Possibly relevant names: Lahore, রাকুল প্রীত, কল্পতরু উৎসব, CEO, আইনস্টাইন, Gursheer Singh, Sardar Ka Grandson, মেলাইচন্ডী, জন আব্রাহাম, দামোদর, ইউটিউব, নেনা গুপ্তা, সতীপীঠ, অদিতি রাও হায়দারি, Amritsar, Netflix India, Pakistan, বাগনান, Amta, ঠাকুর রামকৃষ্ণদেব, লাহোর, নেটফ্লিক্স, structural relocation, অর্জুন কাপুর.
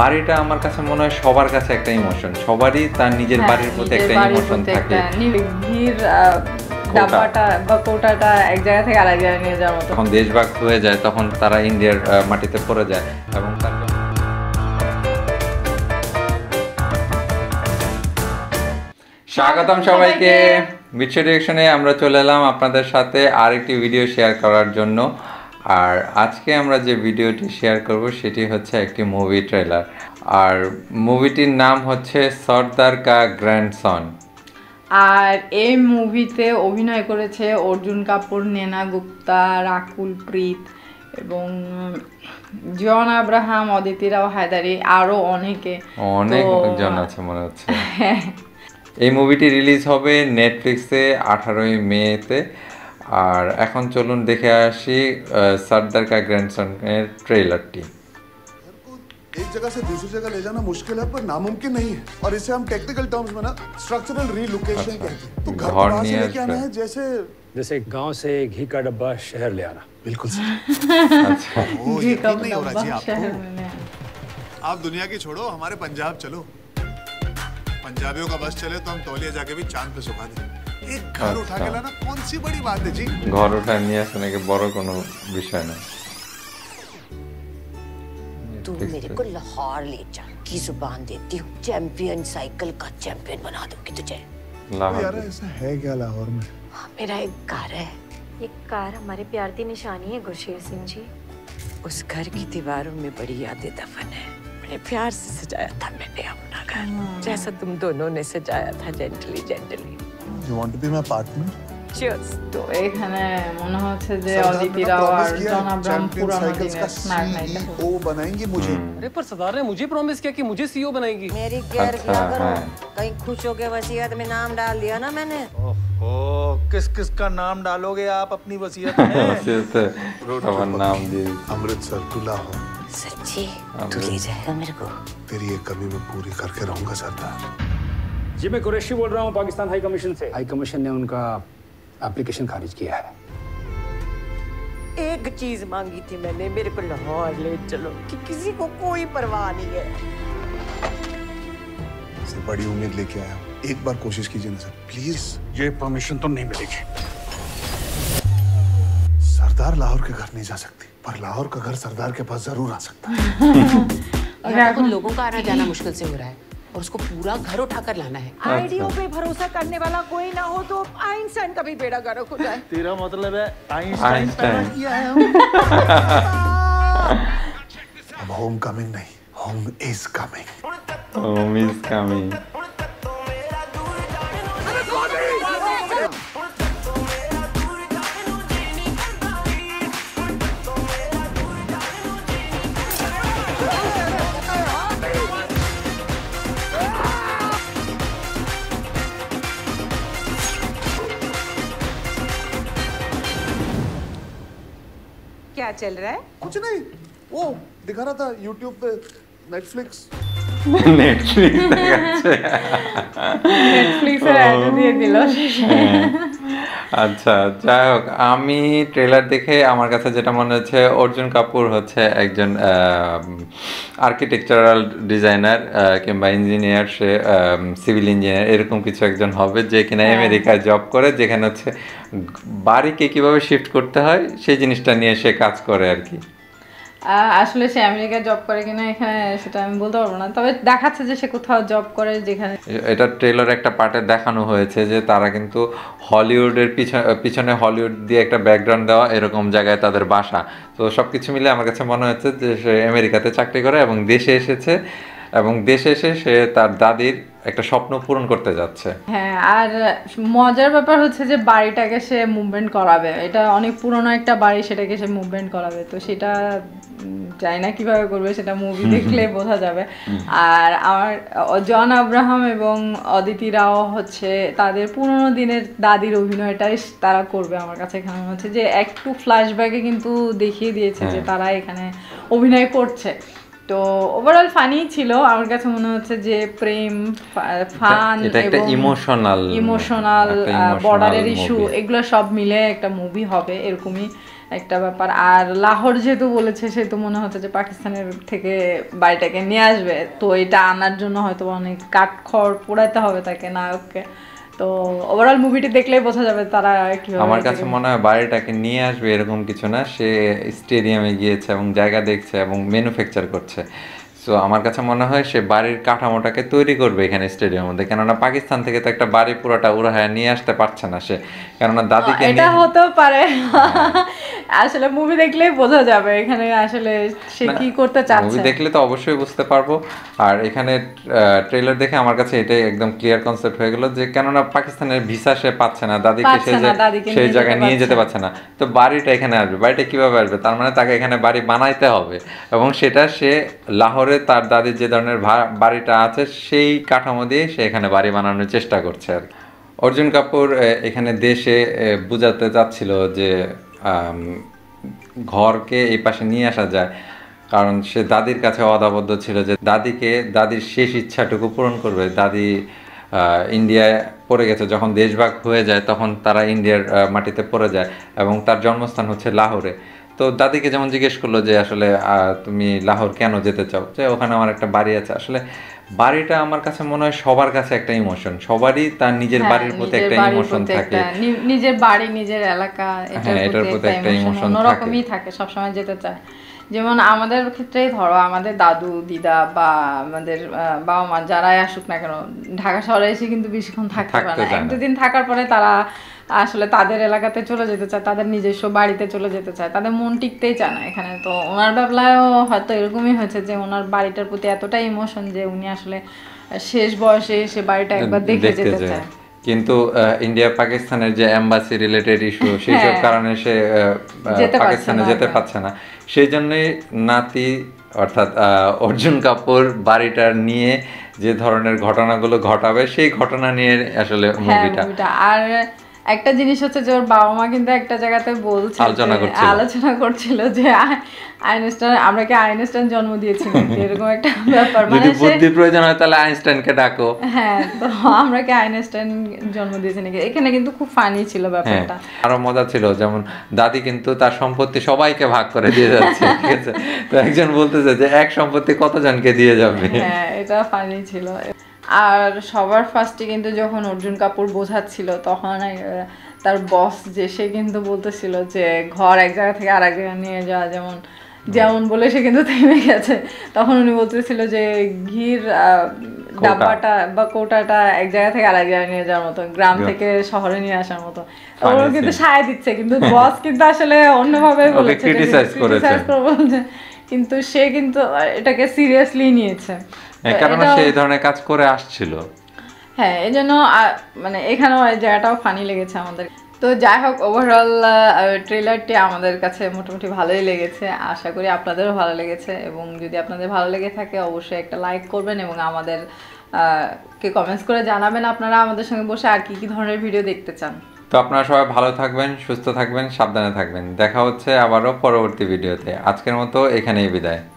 বাড়িটা আমার কাছে মনে হয় সবার কাছে একটা ইমোশন, সবারই তার নিজের বাড়ির প্রতি একটা ইমোশন থাকে। ভিড় ডাব্বাটা বা কোটাটা এক জায়গা থেকে আরেক জায়গায় নিয়ে যাওয়া মতো, যখন দেশভাগ হয়ে যায় তখন তারা ইন্ডিয়ার মাটিতে পড়ে যায়। এবং স্বাগতম সবাইকে বিচ্ছ ডিরেকশনে, আমরা চলে এলাম আপনাদের সাথে আরেকটি ভিডিও শেয়ার করার জন্য। আর আজকে আমরা যে ভিডিওটি শেয়ার করব সেটি হচ্ছে একটি মুভি ট্রেলার, আর মুভিটির নাম হচ্ছে সর্দার কা গ্র্যান্ডসন। আর এই মুভিতে অভিনয় করেছে অর্জুন কাপুর, নেনা গুপ্তা, রাকুল প্রীত এবং জন আব্রাহাম, অদিতি রাও হায়দারি, আরও অনেকে, অনেকজন আছে মনে হচ্ছে। এই মুভিটি রিলিজ হবে নেটফ্লিক্সে 18 মেতে। আর এখন চলুন দেখে আসি सरदार का ग्रैंडसन এর ट्रेलरটি। एक जगह से दूसरी जगह ले जाना मुश्किल है पर नामुमकिन नहीं है, और इसे हम टेक्निकल टर्म्स में ना स्ट्रक्चरल रीलोकेशन कहते हैं। तो घर से लेके आना है, जैसे गांव से घी का डब्बा शहर ले आना। बिल्कुल सही। अच्छा, घी का डब्बा शहर में आप दुनिया की छोड़ो, हमारे पंजाब चलो। पंजाबियों का बस चले तो हम तौलिया जाके भी चांद पे सुखा दें। एक घर उठा के लाना कौन सी बड़ी बात है जी? घर उठा नहीं है, सुने के बड़ो कोनो विषय नहीं। तू मेरे को लाहौर ले जा, की जुबान देती हूँ चैंपियन साइकिल का चैंपियन बना दूंगी तुझे। यार ऐसा है क्या लाहौर में? मेरा एक कार है, ये कार हमारे प्यार की निशानी है गुरशेर सिंह जी। उस घर की दीवारों में बड़ी यादें दफन है। बड़े प्यार से सजाया था मैंने अपना घर, जैसा तुम दोनों ने सजाया था, gently gently. You want to be my partner? Cheers. তো এখানে মনে হচ্ছে যে অদিতি রাও আর জন আব্রাহাম পুরানো দিনের স্মার্ট নাইট ও বানাएंगे मुझे। अरे पर सरदार ने मुझे प्रॉमिस किया कि मुझे सीईओ बनाएगी। मेरी केयर किया करो, कहीं खुश हो के वसीयत में नाम डाल दिया ना मैंने। ओहो, किस किस का नाम डालोगे आप अपनी वसीयत में? वसीयत रोटा नाम दे अमृतसर टू लाहौर। सच्ची तू ले जाएगा मेरे को? तेरी ये कमी मैं पूरी करके रहूंगा सरदार जी। मैं कुरैशी बोल रहा हूँ पाकिस्तान हाई कमीशन से। हाई कमीशन ने उनका एप्लीकेशन खारिज किया है। एक चीज मांगी थी मैंने, मेरे को लाहौर ले चलो, कि किसी को कोई परवाह नहीं है। से बड़ी उम्मीद लेके आया हूँ, एक बार कोशिश कीजिए ना सर प्लीज। ये परमिशन तो नहीं मिलेगी। सरदार लाहौर के घर नहीं जा सकती, पर लाहौर का घर सरदार के पास जरूर आ सकता है। लोगों का आना जाना मुश्किल से हो रहा है, उसको पूरा घर उठा कर लाना है। आईडियो पे भरोसा करने वाला कोई ना हो तो आइंस्टाइन का भी बेड़ा गर्क हो जाए। तेरा मतलब है आइंस्टाइन पैदा किया है हम। होम कमिंग नहीं, home is coming. Home is coming. क्या चल रहा है? कुछ नहीं, वो दिखा रहा था YouTube पे Netflix। Netflix ऐड দিয়ে দিল। আচ্ছা যাই হোক, আমি ট্রেলার দেখে আমার কাছে যেটা মনে হচ্ছে, অর্জুন কাপুর হচ্ছে একজন আর্কিটেকচারাল ডিজাইনার কিংবা ইঞ্জিনিয়ার, সে সিভিল ইঞ্জিনিয়ার এরকম কিছু একজন হবে যে কিনা আমেরিকায় জব করে, যেখানে হচ্ছে বাড়িকে কীভাবে শিফট করতে হয় সেই জিনিসটা নিয়ে সে কাজ করে আর কি। আসলে সে আমেরিকায় জব করে কিনা এখানে সেটা আমি বলতে পারবো না, তবে দেখাচ্ছে যে সে কোথাও জব করে যেখানে। এটা ট্রেলার একটা পার্টে দেখানো হয়েছে যে তারা কিন্তু হলিউডের পিছনে হলিউড দিয়ে একটা ব্যাকগ্রাউন্ড দেওয়া এরকম জায়গায় তাদের বাসা। তো সব কিছু মিলে আমার কাছে মনে হচ্ছে যে সে আমেরিকাতে চাকরি করে এবং দেশে এসেছে, এবং দেশে এসে সে তার দাদির একটা স্বপ্ন পূরণ করতে যাচ্ছে। হ্যাঁ, আর মজার ব্যাপার হচ্ছে যে বাড়িটাকে সে মুভমেন্ট করাবে। এটা অনেক পুরনো একটা বাড়ি, সেটাকে সে মুভমেন্ট করাবে। তো সেটা জানি না কিভাবে করবে, সেটা মুভি দেখলে বোঝা যাবে। আর আমার জন আব্রাহাম এবং অদিতি রাও হচ্ছে তাদের পুরনো দিনের দাদির অভিনয়টাই তারা করবে। আমার কাছে এখানে হচ্ছে যে একটু ফ্ল্যাশব্যাকে কিন্তু দেখিয়ে দিয়েছে যে তারা এখানে অভিনয় করছে। तो ओवरऑल ফানি ছিল আমার কাছে মনে হচ্ছে যে প্রেম ফান এটা একটা ইমোশনাল বর্ডারের ইস্যু এগুলো সব মিলে একটা মুভি হবে এরকমই একটা ব্যাপার। আর লাহোর যেহেতু বলেছে সে তো মনে হচ্ছে যে পাকিস্তানের থেকে বাড়িটাকে নিয়ে আসবে, তো এটা আনার জন্য হয়তো অনেক কাঠখড় পোড়াতে হবে তাকে নায়ককে। তো ওভারঅল মুভিটি দেখলেই বোঝা যাবে তারা কি হবে। আমার কাছে মনে হয় বাড়িটাকে নিয়ে আসবে এরকম কিছু না, সে স্টেডিয়ামে গিয়েছে এবং জায়গা দেখছে এবং ম্যানুফ্যাকচার করছে। সো আমার কাছে মনে হয় সে বাড়ির কাঠামোটাকে তৈরি করবে এখানে স্টেডিয়ামের মধ্যে, কেননা পাকিস্তান থেকে তো একটা বাড়ি পুরোটা উড়ায় নিয়ে আসতে পারছে না সে, কেননা দাদিকে এটা হতে পারে। আসলে মুভি দেখলেই বোঝা যাবে এখানে আসলে সে কি করতে চাচ্ছে, মুভি দেখলে তো অবশ্যই বুঝতে পারবো। আর এখানে ট্রেলার দেখে আমার কাছে এটাই একদম ক্লিয়ার কনসেপ্ট হয়ে গেল যে কেননা পাকিস্তানের ভিসা সে পাচ্ছে না, দাদিকে সেই জায়গায় নিয়ে যেতে পারছে না, তো বাড়িটা এখানে আসবে। বাড়িটা কিভাবে আসবে? তার মানে তাকে এখানে বাড়ি বানাইতে হবে এবং সেটা সে লাহোরে তার দাদির যে ধরনের বাড়িটা আছে সেই কাঠামো দিয়ে সে এখানে বাড়ি বানানোর চেষ্টা করছে। আর অর্জুন কাপুর এখানে দেশে বোঝাতে চাচ্ছিল যে ঘরকে এই পাশে নিয়ে আসা যায়, কারণ সে দাদির কাছে অদাবদ্ধ ছিল যে দাদির শেষ ইচ্ছাটুকু পূরণ করবে। দাদি ইন্ডিয়ায় পড়ে গেছে, যখন দেশভাগ হয়ে যায় তখন তারা ইন্ডিয়ার মাটিতে পড়ে যায় এবং তার জন্মস্থান হচ্ছে লাহোরে। তো দাদিকে যেমন জিজ্ঞেস করলো যে আসলে তুমি লাহোর কেন যেতে চাও, যে ওখানে আমার একটা বাড়ি আছে। আসলে বাড়িটা আমার কাছে মনে হয় সবার কাছে একটা ইমোশন, সবারই তার নিজের বাড়ির প্রতি একটা ইমোশন থাকে, নিজের বাড়ি নিজের এলাকা এটার প্রতি একটা ইমোশন অন্যরকমই থাকে, সবসময় যেতে চায়। যেমন আমাদের ক্ষেত্রেই ধরো আমাদের দাদু দিদা বা আমাদের বাবা মা যারাই আসুক না কেন ঢাকা শহরে এসে কিন্তু বেশিক্ষণ থাকতে পারে না, এক দুদিন থাকার পরে তারা আসলে তাদের এলাকাতে চলে যেতে চায়, তাদের নিজস্ব বাড়িতে চলে যেতে চায়, তাদের মন টিকতেই চায় না এখানে। তো ওনার ব্যাপারেও হয়তো এরকমই হয়েছে যে ওনার বাড়িটার প্রতি এতটাই ইমোশন যে উনি আসলে শেষ বয়সে এসে বাড়িটা একবার দেখে যেতে চায়, কিন্তু ইন্ডিয়া পাকিস্তানের যে এম্বাসি রিলেটেড ইস্যু সেইসব কারণে সে পাকিস্তানে যেতে পারছে না। সেই জন্যই নাতি অর্থাৎ অর্জুন কাপুর বাড়িটা নিয়ে যে ধরনের ঘটনাগুলো ঘটাবে সেই ঘটনা নিয়ে আসলে মুভিটা। আর একটা জিনিস হচ্ছে যে ওর বাবা মা কিন্তু একটা জায়গাতে বলছে আলোচনা করছিল যে আইনস্টাইন আমরা কি আইনস্টাইন জন্ম দিয়েছি এরকম একটা ব্যাপার, মানে বুদ্ধি প্রয়োজন হয় তাহলে আইনস্টাইনকে ডাকো। হ্যাঁ, তো আমরা কি আইনস্টাইন জন্ম দিয়েছি নাকি, এখানে কিন্তু খুব ফানি ছিল ব্যাপারটা। আরো মজা ছিল যেমন দাদি কিন্তু তার সম্পত্তি সবাইকে ভাগ করে দিয়ে যাচ্ছে, ঠিক আছে, তো একজন বলতেছে যে এক সম্পত্তি কতজনকে দিয়ে যাবে। হ্যাঁ, এটা ফানি ছিল। আর সবার ফার্স্টে কিন্তু যখন অর্জুন কাপুর বোঝাচ্ছিল তখন তার বস যে সে কিন্তু বলতেছিল যে ঘর এক জায়গা থেকে আরেক জায়গায় নিয়ে যাওয়া যেমন বলে সে কিন্তু থেমে গেছে। তখন উনি বলতেছিল যে ঘির ডাব্বাটা বা কোটাটা এক জায়গা থেকে আরেক জায়গায় নিয়ে যাওয়ার মতো, গ্রাম থেকে শহরে নিয়ে আসার মতো, ওগুলো কিন্তু সায় দিচ্ছে, কিন্তু বস কিন্তু আসলে অন্যভাবে বলেছে, কিন্তু সে কিন্তু এটাকে সিরিয়াসলি নিয়েছে কারণ সে এই ধরনের কাজ করে আসছিল। হ্যাঁ, এই জন্য মানে এখানেও এই জায়গাটাও ফানি লেগেছে আমাদের। তো যাই হোক, ওভারঅল ট্রেলারটি আমাদের কাছে মোটামুটি ভালোই লেগেছে, আশা করি আপনাদেরও ভালো লেগেছে, এবং যদি আপনাদের ভালো লেগে থাকে অবশ্যই একটা লাইক করবেন এবং আমাদের কে কমেন্টস করে জানাবেন আপনারা আমাদের সঙ্গে বসে আর কি কি ধরনের ভিডিও দেখতে চান। তো আপনারা সবাই ভালো থাকবেন, সুস্থ থাকবেন, সাবধানে থাকবেন। দেখা হচ্ছে আবারও পরবর্তী ভিডিওতে। আজকের মতো এখানেই বিদায়।